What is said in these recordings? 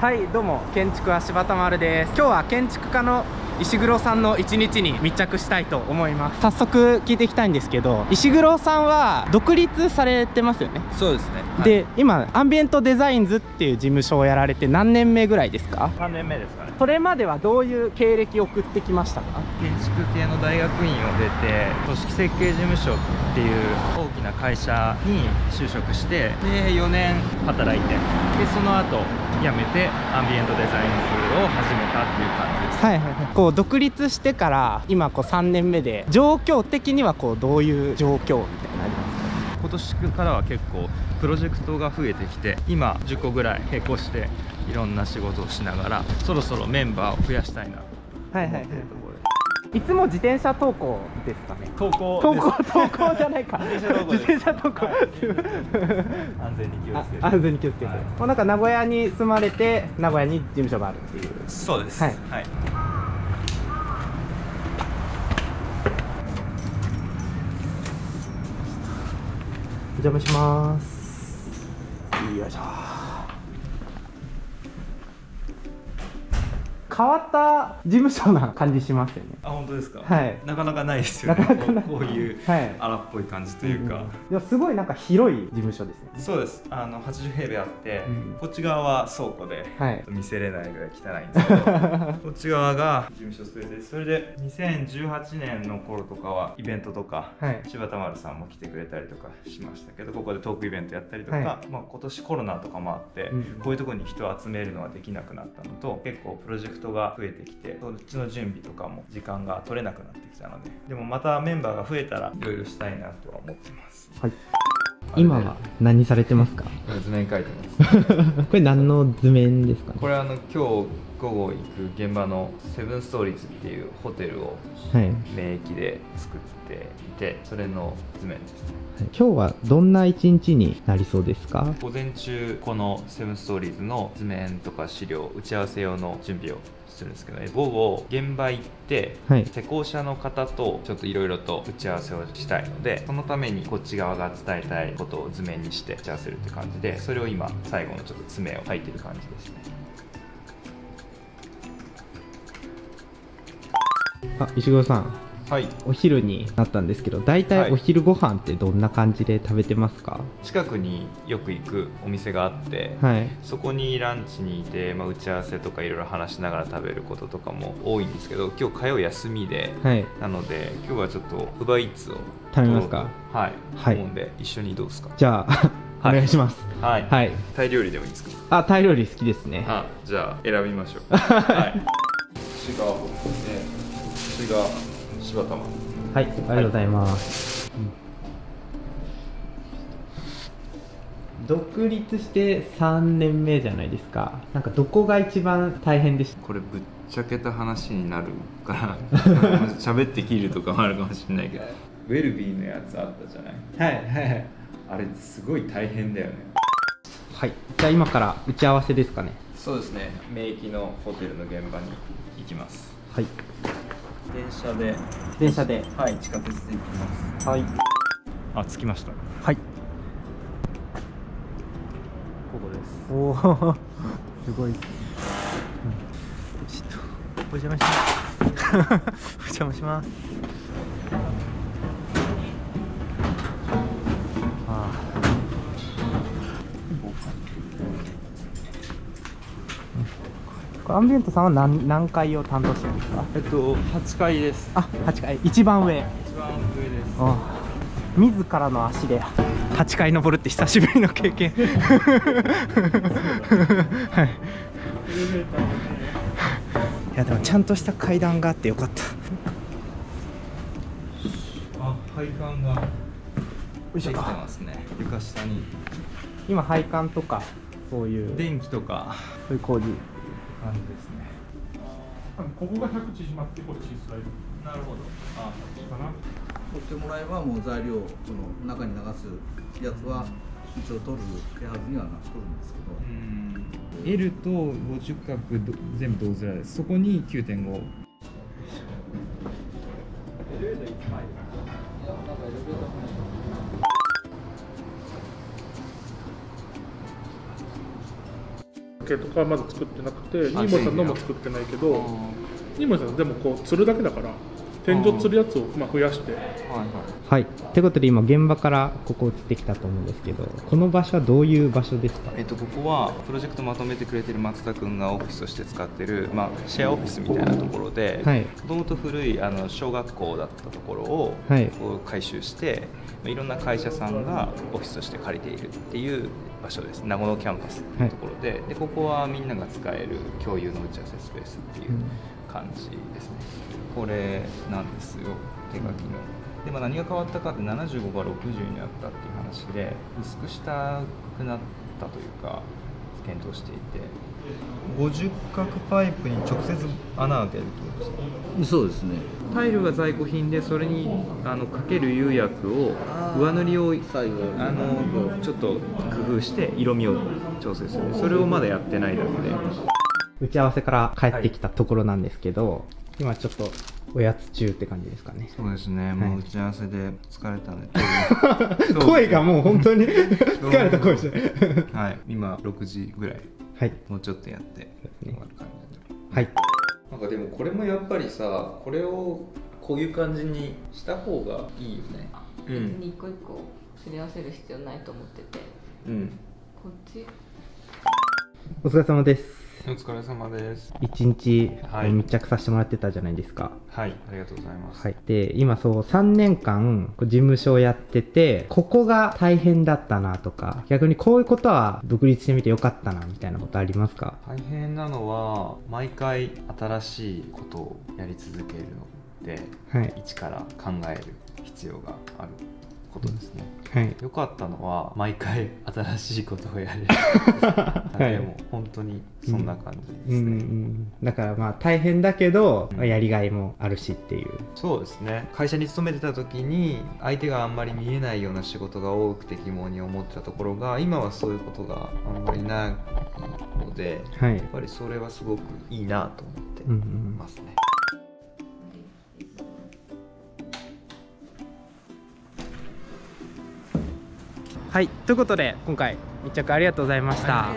はい、どうも建築は柴田丸です。今日は建築家の石黒さんの一日に密着したいと思います。早速聞いていきたいんですけど、石黒さんは独立されてますよね？そうですね、はい、で今アンビエントデザインズっていう事務所をやられて何年目ぐらいですか？3年目ですかね。それまではどういう経歴を送ってきましたか？建築系の大学院を出て組織設計事務所っていう大きな会社に就職して、で4年働いて、でその後辞めてアンビエントデザインズを始めたっていう感じです。はいはいはい。こう独立してから今こう3年目で、状況的にはこうどういう状況みたいになりますか？今年からは結構プロジェクトが増えてきて、今10個ぐらい並行していろんな仕事をしながら、そろそろメンバーを増やしたいなと思っているところ。いつも自転車投稿ですかね？投稿じゃないか。自転車投稿。安全に気をつけて。安全に気をつけて。もうなんか名古屋に住まれて、名古屋に事務所があるっていう。そうです。はい。お邪魔します。よいしょ。変わった事務所な感じしますよね。あ、本当ですか。はい。なかなかないですよね。こういう荒っぽい感じというか。いや、すごいなんか広い事務所ですね。そうです。80平米あって、こっち側は倉庫で、見せれないぐらい汚いんですけど、こっち側が事務所スペースです。それで2018年の頃とかはイベントとか、柴田丸さんも来てくれたりとかしましたけど、ここでトークイベントやったりとか、まあ今年コロナとかもあって、こういうところに人を集めるのはできなくなったのと、結構プロジェクトが増えてきて、そっちの準備とかも時間が取れなくなってきたので、でもまたメンバーが増えたらいろいろしたいなとは思ってます。はい。今は何されてますか？図面描いてます。これ何の図面ですかね？これ今日午後行く現場のセブンストーリーズっていうホテルを名駅で作っていて、それの図面ですね。今日はどんな一日になりそうですか？午前中このセブンストーリーズの図面とか資料、打ち合わせ用の準備をするんですけど、ね、午後現場行って、施工者の方とちょっといろいろと打ち合わせをしたいので、そのためにこっち側が伝えたいことを図面にして打ち合わせるって感じで、それを今最後のちょっと詰めを書いてる感じですね。あ、石黒さん、はい、お昼になったんですけど、大体お昼ご飯ってどんな感じで食べてますか？近くによく行くお店があって、そこにランチにいて、打ち合わせとかいろいろ話しながら食べることとかも多いんですけど、今日火曜休みで、なので今日はちょっとUber Eatsを食べますか？はい、思うんで一緒にどうですか？じゃあお願いします。はい、タイ料理でもいいですか？あ、タイ料理好きですね。じゃあ選びましょう。違う。こちらが柴田丸。はい、ありがとうございます。独立して3年目じゃないですか。なんかどこが一番大変でした？これぶっちゃけた話になるから喋って切るとかもあるかもしれないけど、ウェルビーのやつあったじゃない？はい、あれすごい大変だよね。はい、じゃあ今から打ち合わせですかね？そうですね。名駅のホテルの現場に行きます。はい。電車で、はい、地下鉄で行きます。はい。あ、着きました。はい。ここです。おお、すごい。ちょっとお邪魔します。お邪魔します。ああ。アンビエントさんは 何階を担当してるんですか？8階です。あ、8階、一番上です。ああ、自らの足で8階登るって久しぶりの経験。いやでもちゃんとした階段があってよかった。あ、配管ができてますね。床下に今配管とかそういう電気とかそういう工事感じですね。ここが100縮まってこっちスライド。なるほど。あ、そうかな。取ってもらえばもう材料この中に流すやつは一応取る手はずにはなってるんですけど。L と50角全部同ずらです。そこに 9.5。けとかはまず作ってなくて、新森さんのも作ってないけど、新森さんでもこう釣るだけだから天井釣るやつをまあ増やして。はい、ということで今現場からここ移ってきたと思うんですけど、この場所はどういう場所ですか？ここはプロジェクトまとめてくれてる松田君がオフィスとして使ってる、まあ、シェアオフィスみたいなところで、もともと古い小学校だったところを改修して、いろんな会社さんがオフィスとして借りているっていう場所です。名護のキャンパスのところで、でここはみんなが使える共有の打ち合わせスペースっていう感じですね。これなんですよ、手書きの。で何が変わったかって75が60になったっていう話で、薄くしたくなったというか検討していて、50角パイプに直接穴を開けるってことですか？そうですね。タイルが在庫品で、それにかける釉薬を上塗りをちょっと工夫して色味を調整する。それをまだやってないだけで。打ち合わせから帰ってきたところなんですけど、今ちょっとおやつ中って感じですかね。そうですね。もう打ち合わせで疲れたんで声がもう本当に疲れた声してはい。今6時ぐらい。はい。もうちょっとやって終わる感じ。はい。なんかでもこれもやっぱりさ、これをこういう感じにした方がいいよね。別に一個一個すり合わせる必要ないと思ってて。うん。こっち。お疲れ様です。お疲れ様です。一日、密着させてもらってたじゃないですか。はい、ありがとうございます。はい、で、今そう3年間事務所をやってて、ここが大変だったなとか、逆にこういうことは独立してみてよかったなみたいなことありますか？大変なのは毎回新しいことをやり続けるので、一から考える必要がある。ことですね。はい、良かったのは毎回新しいことをやれるでも本当にそんな感じですね。だからまあ大変だけど、やりがいもあるしっていう。そうですね。会社に勤めてた時に相手があんまり見えないような仕事が多くて疑問に思ってたところが、今はそういうことがあんまりないので、やっぱりそれはすごくいいなと思ってますね。はい、ということで今回密着ありがとうございました。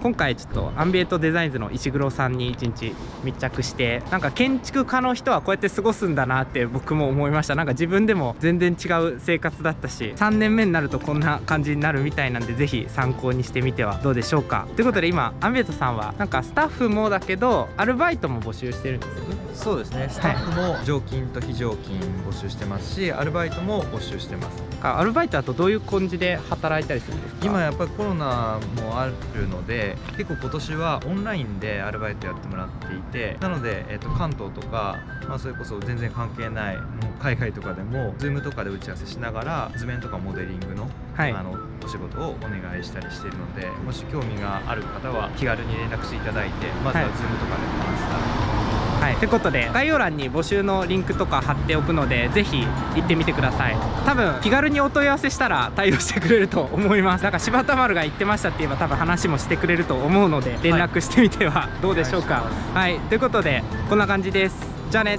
今回ちょっとアンビエントデザインズの石黒さんに一日密着して、なんか建築家の人はこうやって過ごすんだなって僕も思いました。なんか自分でも全然違う生活だったし、3年目になるとこんな感じになるみたいなんで、是非参考にしてみてはどうでしょうか。ということで今アンビエントさんはなんかスタッフもだけどアルバイトも募集してるんですよね。そうですね。スタッフも常勤と非常勤募集してますし、アルバイトも募集してます。アルバイトだとどういう感じで働いたりするんですか？今やっぱりコロナもあるので、結構今年はオンラインでアルバイトやってもらっていて、なので、関東とか、それこそ全然関係ないもう海外とかでも Zoom とかで打ち合わせしながら図面とかモデリングの、お仕事をお願いしたりしているので、もし興味がある方は気軽に連絡していただいて、まずは Zoom とかで話したら。はい、ということで概要欄に募集のリンクとか貼っておくので、ぜひ行ってみてください。多分気軽にお問い合わせしたら対応してくれると思います。なんか柴田丸が言ってましたって言えば多分話もしてくれると思うので、連絡してみてはどうでしょうか。はい、ということでこんな感じです。じゃあね。